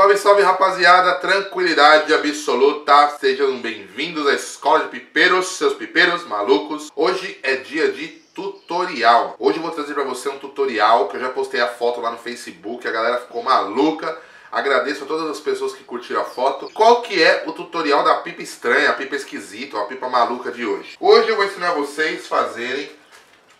Salve, salve, rapaziada, tranquilidade absoluta, sejam bem-vindos à Escola de Pipeiros, seus pipeiros malucos. Hoje é dia de tutorial. Hoje eu vou trazer pra você um tutorial que eu já postei a foto lá no Facebook, a galera ficou maluca. Agradeço a todas as pessoas que curtiram a foto. Qual que é o tutorial da pipa estranha, a pipa esquisita, a pipa maluca de hoje? Hoje eu vou ensinar vocês a fazerem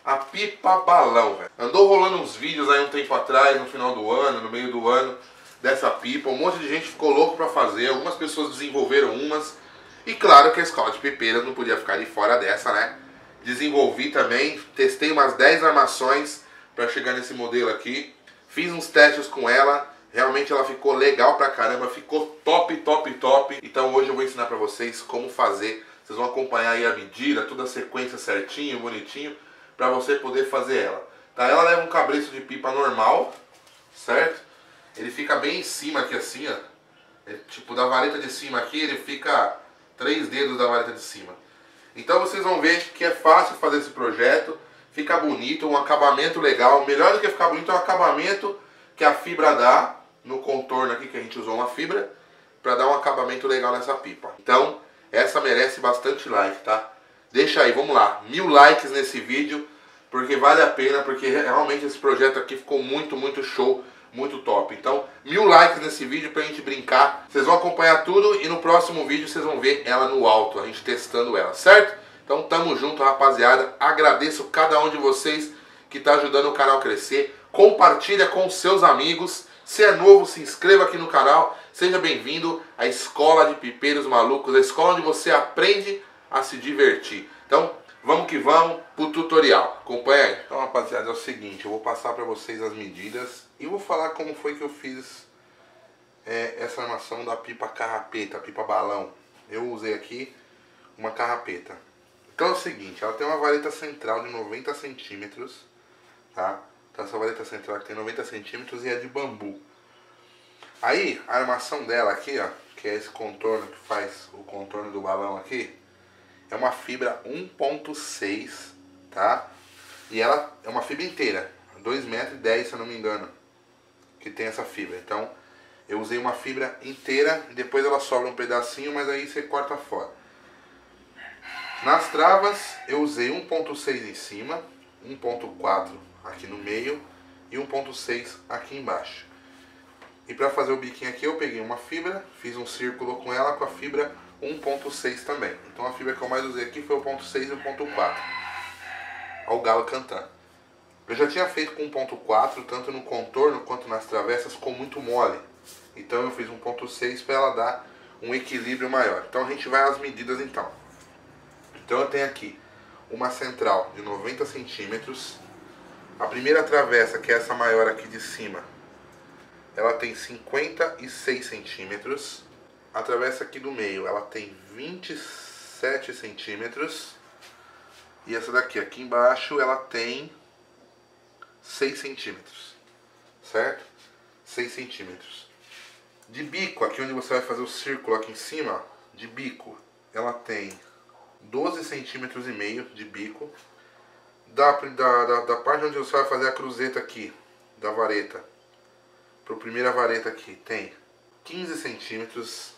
a pipa balão, velho. Andou rolando uns vídeos aí um tempo atrás, no final do ano, no meio do ano, dessa pipa. Um monte de gente ficou louco pra fazer, algumas pessoas desenvolveram umas. E claro que a Escola de Pipeiros não podia ficar de fora dessa, né? Desenvolvi também, testei umas 10 armações pra chegar nesse modelo aqui. Fiz uns testes com ela. Realmente ela ficou legal pra caramba, ficou top, top, top. Então hoje eu vou ensinar pra vocês como fazer. Vocês vão acompanhar aí a medida, toda a sequência certinho, bonitinho, pra você poder fazer ela, tá? Ela leva um cabreço de pipa normal, certo? Ele fica bem em cima aqui assim, ó. Ele, tipo, da vareta de cima aqui, ele fica 3 dedos da vareta de cima. Então vocês vão ver que é fácil fazer esse projeto. Fica bonito, um acabamento legal. Melhor do que ficar bonito é o acabamento que a fibra dá. No contorno aqui que a gente usou uma fibra para dar um acabamento legal nessa pipa. Então essa merece bastante like, tá? Deixa aí, vamos lá, 1000 likes nesse vídeo, porque vale a pena, porque realmente esse projeto aqui ficou muito, muito show, muito top. Então 1000 likes nesse vídeo pra gente brincar. Vocês vão acompanhar tudo e no próximo vídeo vocês vão ver ela no alto, a gente testando ela, certo? Então tamo junto, rapaziada. Agradeço cada um de vocês que tá ajudando o canal a crescer. Compartilha com seus amigos. Se é novo, se inscreva aqui no canal. Seja bem-vindo à Escola de Pipeiros Malucos, a escola onde você aprende a se divertir. Então, vamos que vamos pro tutorial. Acompanha aí. Então, rapaziada, é o seguinte, eu vou passar pra vocês as medidas e vou falar como foi que eu fiz essa armação da pipa carrapeta, pipa balão. Eu usei aqui uma carrapeta. Então é o seguinte, ela tem uma vareta central de 90 centímetros, tá? Então essa vareta central aqui tem 90 centímetros e é de bambu. Aí a armação dela aqui, ó, que é esse contorno que faz o contorno do balão aqui, é uma fibra 1.6, tá? E ela é uma fibra inteira, 2,10 metros, se eu não me engano, que tem essa fibra. Então eu usei uma fibra inteira e depois ela sobra um pedacinho, mas aí você corta fora. Nas travas eu usei 1.6 em cima, 1.4 aqui no meio e 1.6 aqui embaixo. E para fazer o biquinho aqui eu peguei uma fibra, fiz um círculo com ela com a fibra 1.6 também. Então a fibra que eu mais usei aqui foi o 1.6 e o 1.4. Olha o galo cantando. Eu já tinha feito com 1.4, tanto no contorno quanto nas travessas, ficou muito mole. Então eu fiz 1.6 para ela dar um equilíbrio maior. Então a gente vai às medidas então. Então eu tenho aqui uma central de 90 centímetros. A primeira travessa, que é essa maior aqui de cima, ela tem 56 centímetros. A travessa aqui do meio, ela tem 27 centímetros. E essa daqui, aqui embaixo, ela tem 6 centímetros. Certo? 6 centímetros. De bico, aqui onde você vai fazer o círculo aqui em cima, de bico, ela tem 12 centímetros e meio de bico. Da parte onde você vai fazer a cruzeta aqui, da vareta, para a primeira vareta aqui, tem 15 centímetros.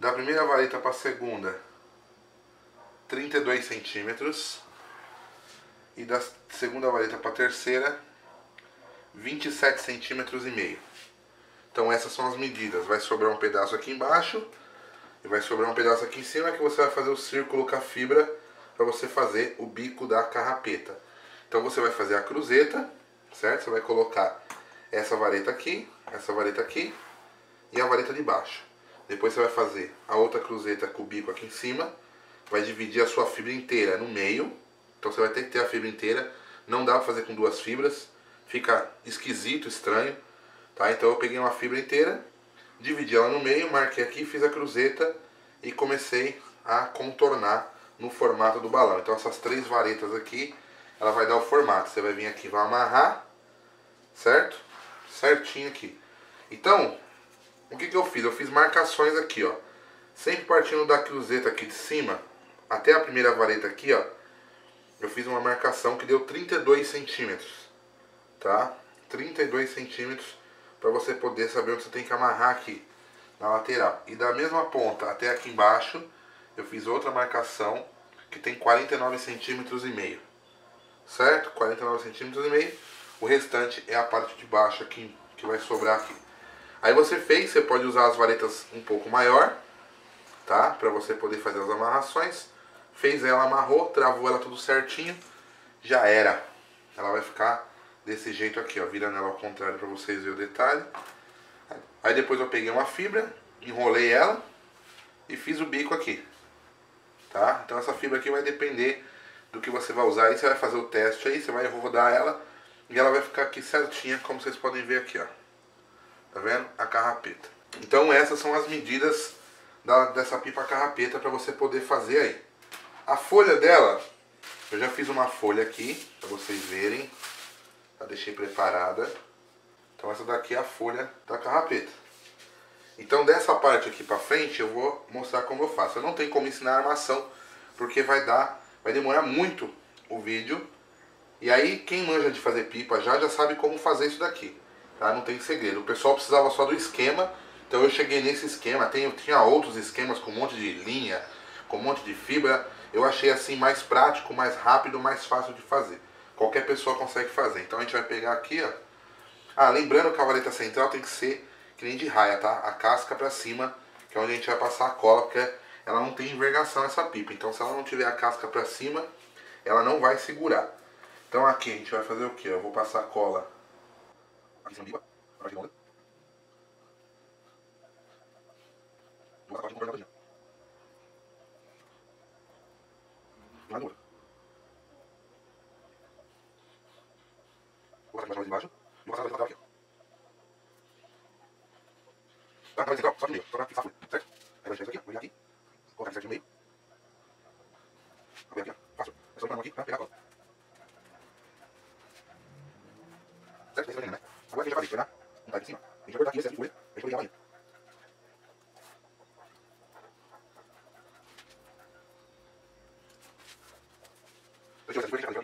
Da primeira vareta para a segunda, 32 centímetros. E da segunda vareta para a terceira, 27 centímetros e meio. Então essas são as medidas. Vai sobrar um pedaço aqui embaixo e vai sobrar um pedaço aqui em cima, que você vai fazer o círculo com a fibra para você fazer o bico da carrapeta. Então você vai fazer a cruzeta, certo? Você vai colocar essa vareta aqui e a vareta de baixo. Depois você vai fazer a outra cruzeta com o bico aqui em cima, vai dividir a sua fibra inteira no meio. Então você vai ter que ter a fibra inteira, não dá para fazer com 2 fibras, fica esquisito, estranho, tá? Então eu peguei uma fibra inteira, dividi ela no meio, marquei aqui, fiz a cruzeta e comecei a contornar no formato do balão. Então essas 3 varetas aqui, ela vai dar o formato. Você vai vir aqui, vai amarrar, certo? Certinho aqui. Então, o que eu fiz? Eu fiz marcações aqui, ó. Sempre partindo da cruzeta aqui de cima até a primeira vareta aqui, ó. Eu fiz uma marcação que deu 32 centímetros, tá? 32 centímetros para você poder saber onde você tem que amarrar aqui na lateral. E da mesma ponta até aqui embaixo eu fiz outra marcação que tem 49,5 cm, certo? 49,5 cm. O restante é a parte de baixo aqui que vai sobrar aqui. Aí você fez, você pode usar as varetas um pouco maior, tá? Para você poder fazer as amarrações. Fez ela, amarrou, travou ela tudo certinho, já era. Ela vai ficar desse jeito aqui, ó, virando ela ao contrário para vocês verem o detalhe. Aí depois eu peguei uma fibra, enrolei ela e fiz o bico aqui, tá? Então essa fibra aqui vai depender do que você vai usar. Aí você vai fazer o teste aí, você vai rodar ela e ela vai ficar aqui certinha, como vocês podem ver aqui, ó. Tá vendo? A carrapeta. Então essas são as medidas dessa pipa carrapeta para você poder fazer aí. A folha dela, eu já fiz uma folha aqui, para vocês verem. Já deixei preparada. Então essa daqui é a folha da carrapeta. Então dessa parte aqui para frente eu vou mostrar como eu faço. Eu não tenho como ensinar a armação, porque vai demorar muito o vídeo. E aí quem manja de fazer pipa já sabe como fazer isso daqui, tá? Não tem segredo. O pessoal precisava só do esquema, então eu cheguei nesse esquema. Tinha outros esquemas com um monte de linha, com um monte de fibra. Eu achei assim mais prático, mais rápido, mais fácil de fazer. Qualquer pessoa consegue fazer. Então a gente vai pegar aqui, ó. Ah, lembrando que a vareta central tem que ser que nem de raia, tá? A casca pra cima, que é onde a gente vai passar a cola, porque ela não tem envergação essa pipa. Então se ela não tiver a casca pra cima, ela não vai segurar. Então aqui a gente vai fazer o quê? Eu vou passar a cola aqui em cima da pipa, para que não dê. Vou passar a cola de contorno da na nuvem. Vou passar mais embaixo e vou passar mais aqui, ó. Tá, central, só de meio, só pra fixar a folha, certo? Aí vai deixar isso aqui, ó, vai virar aqui, colocar aqui certo no meio. Vai aqui, ó, fácil. É só pra mão aqui pra pegar a cola. Certo? Esse vai ganhar, né? Agora a gente vai fazer, vai dar um time em cima. A gente vai cortar aqui esse aqui de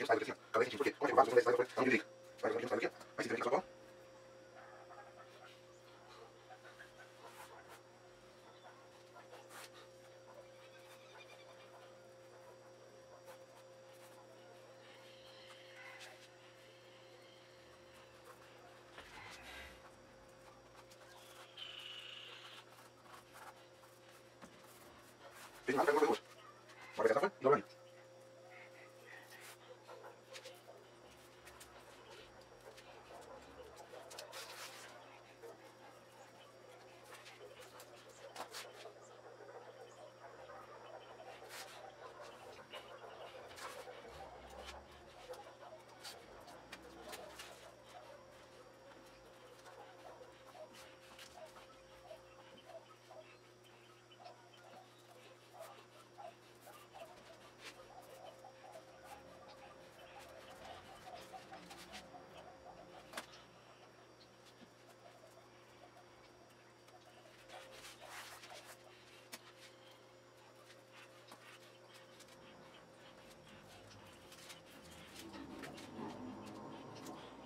folha, a gente vai ligar a bainha.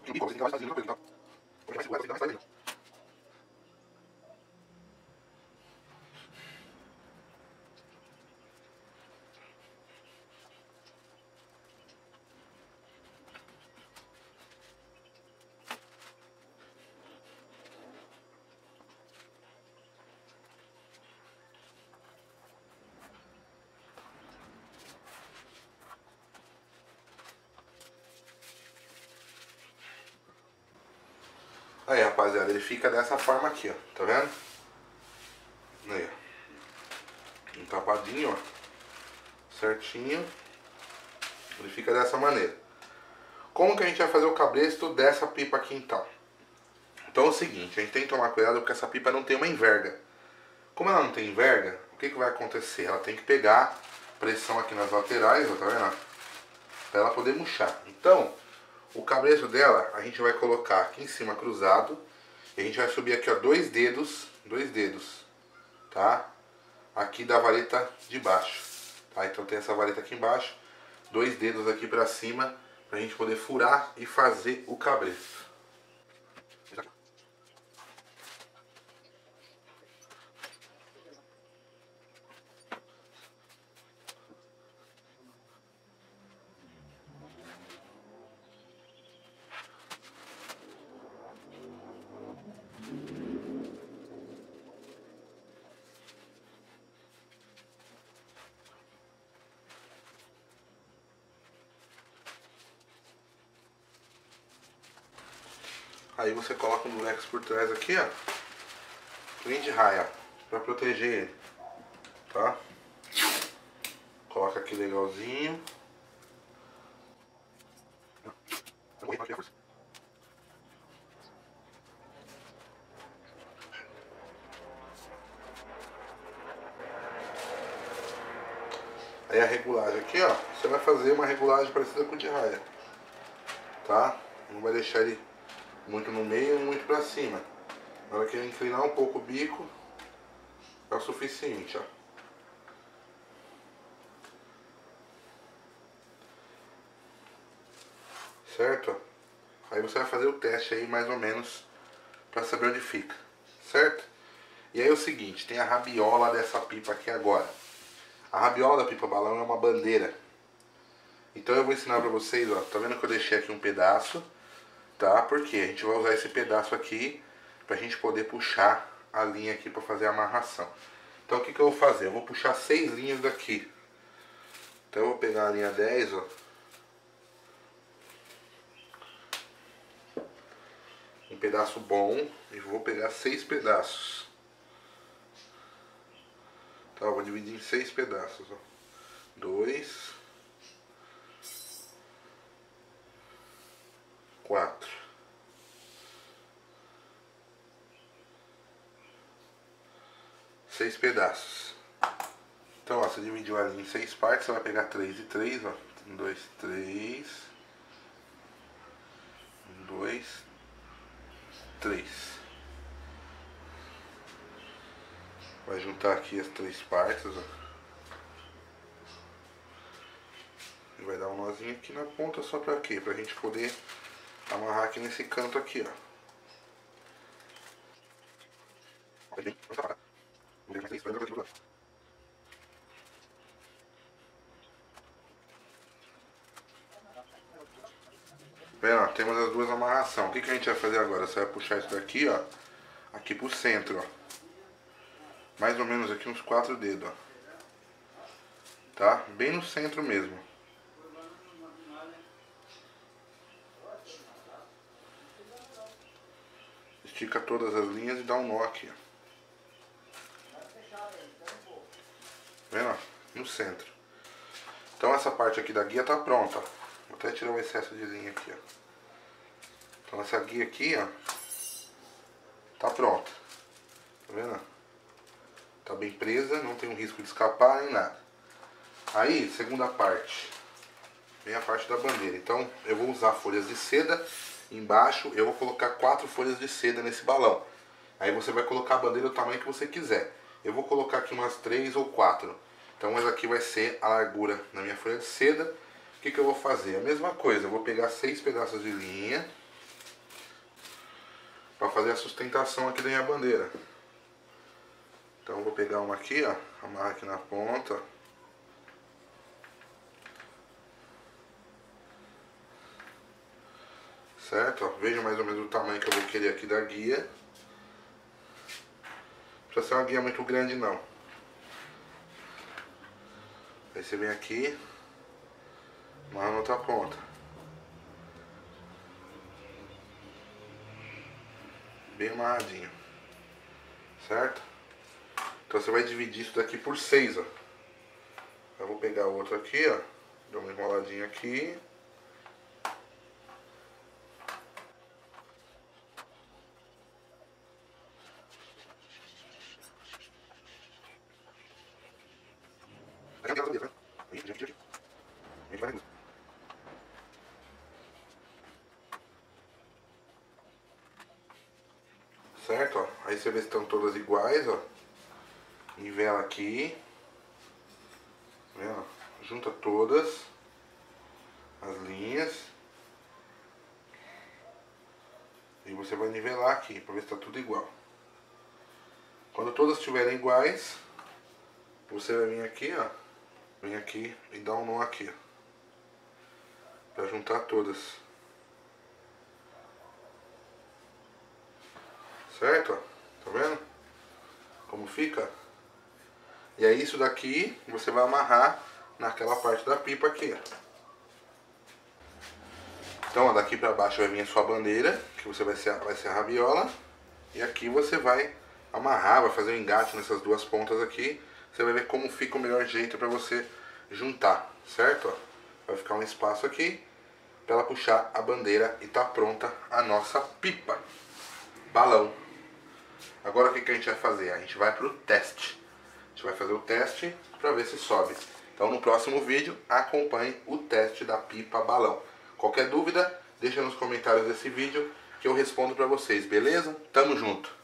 E você tem que fazer uma pergunta. Porque vai segurar, você vai sair mesmo. Aí, rapaziada, ele fica dessa forma aqui, ó. Tá vendo? Aí, ó. Encapadinho, ó. Certinho. Ele fica dessa maneira. Como que a gente vai fazer o cabresto dessa pipa aqui, então? Então é o seguinte, a gente tem que tomar cuidado porque essa pipa não tem uma enverga. Como ela não tem enverga, o que vai acontecer? Ela tem que pegar pressão aqui nas laterais, ó, tá vendo? Pra ela poder murchar. Então... o cabresto dela, a gente vai colocar aqui em cima cruzado. E a gente vai subir aqui, ó, dois dedos, tá? Aqui da vareta de baixo, tá? Então tem essa vareta aqui embaixo, dois dedos aqui pra cima, pra gente poder furar e fazer o cabresto. Aí você coloca um durex por trás aqui, ó, prende raia, pra proteger ele, tá? Coloca aqui legalzinho. Aí a regulagem aqui, ó, você vai fazer uma regulagem parecida com de raia, tá? Não vai deixar ele muito no meio, muito pra cima. Na hora que ele inclinar um pouco o bico, é o suficiente, ó. Certo? Aí você vai fazer o teste aí, mais ou menos, pra saber onde fica, certo? E aí é o seguinte, tem a rabiola dessa pipa aqui agora. A rabiola da pipa balão é uma bandeira. Então eu vou ensinar pra vocês, ó, tá vendo que eu deixei aqui um pedaço, tá? Porque a gente vai usar esse pedaço aqui pra gente poder puxar a linha aqui pra fazer a amarração. Então o que que eu vou fazer? Eu vou puxar 6 linhas daqui. Então eu vou pegar a linha 10, ó. Um pedaço bom e vou pegar 6 pedaços. Tá, eu vou dividir em 6 pedaços, ó. 2, 4. Seis pedaços. Então, ó, você dividiu a linha em 6 partes, você vai pegar 3 e 3, ó. 1, 2, 3. 1, 2, 3. Vai juntar aqui as 3 partes, ó. E vai dar um nozinho aqui na ponta, só pra quê? Pra gente poder amarrar aqui nesse canto aqui, ó. Bem, ó, temos as duas amarrações. O que que a gente vai fazer agora? Você vai puxar isso daqui, ó, aqui pro centro, ó. Mais ou menos aqui uns 4 dedos, ó. Tá? Bem no centro mesmo. Estica todas as linhas e dá um nó aqui, ó. Vendo, ó? No centro. Então essa parte aqui da guia tá pronta, ó. Vou até tirar o excesso de linha aqui, ó. Então essa guia aqui, ó, tá pronta. Tá vendo? Tá bem presa, não tem um risco de escapar nem nada. Aí, segunda parte. Vem a parte da bandeira. Então eu vou usar folhas de seda. Embaixo eu vou colocar 4 folhas de seda nesse balão. Aí você vai colocar a bandeira do tamanho que você quiser. Eu vou colocar aqui umas 3 ou 4. Então essa aqui vai ser a largura na minha folha de seda. O que que eu vou fazer? A mesma coisa, eu vou pegar 6 pedaços de linha para fazer a sustentação aqui da minha bandeira. Então eu vou pegar uma aqui, ó, amarrar aqui na ponta. Certo? Ó, veja mais ou menos o tamanho que eu vou querer aqui da guia. Não precisa ser uma guia muito grande não. Aí você vem aqui, amarra na outra ponta. Bem amarradinho. Certo? Então você vai dividir isso daqui por 6, ó. Eu vou pegar o outro aqui, ó. Dá uma enroladinha aqui. Certo, ó. Aí você vê se estão todas iguais, ó. Nivela aqui. Tá vendo? Junta todas as linhas. E você vai nivelar aqui pra ver se tá tudo igual. Quando todas estiverem iguais, você vai vir aqui, ó. Vem aqui e dá um nó aqui, ó. Pra juntar todas. Certo? Tá vendo? Como fica? E aí isso daqui você vai amarrar naquela parte da pipa aqui, ó. Então, ó, daqui para baixo vai vir a sua bandeira, que você vai ser a rabiola. E aqui você vai amarrar, vai fazer um engate nessas duas pontas aqui. Você vai ver como fica o melhor jeito para você juntar, certo? Ó, vai ficar um espaço aqui para ela puxar a bandeira e tá pronta a nossa pipa balão. Agora o que a gente vai fazer? A gente vai pro teste. A gente vai fazer o teste para ver se sobe. Então no próximo vídeo acompanhe o teste da pipa balão. Qualquer dúvida, deixa nos comentários desse vídeo que eu respondo para vocês, beleza? Tamo junto!